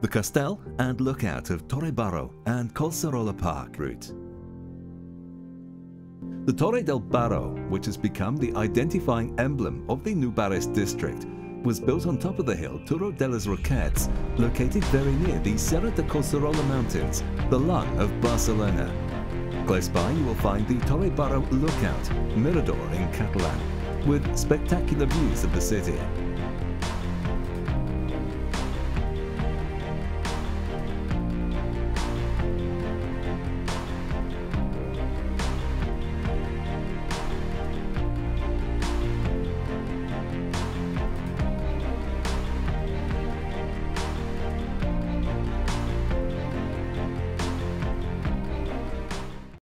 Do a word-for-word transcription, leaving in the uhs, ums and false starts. the Castel and lookout of Torre Baró and Collserola Park route. The Torre del Baró, which has become the identifying emblem of the Nou Barris district, was built on top of the hill Turó de les Roquetes, located very near the Serra de Collserola mountains, the lung of Barcelona. Close by you will find the Torre Baró lookout, Mirador in Catalan, with spectacular views of the city.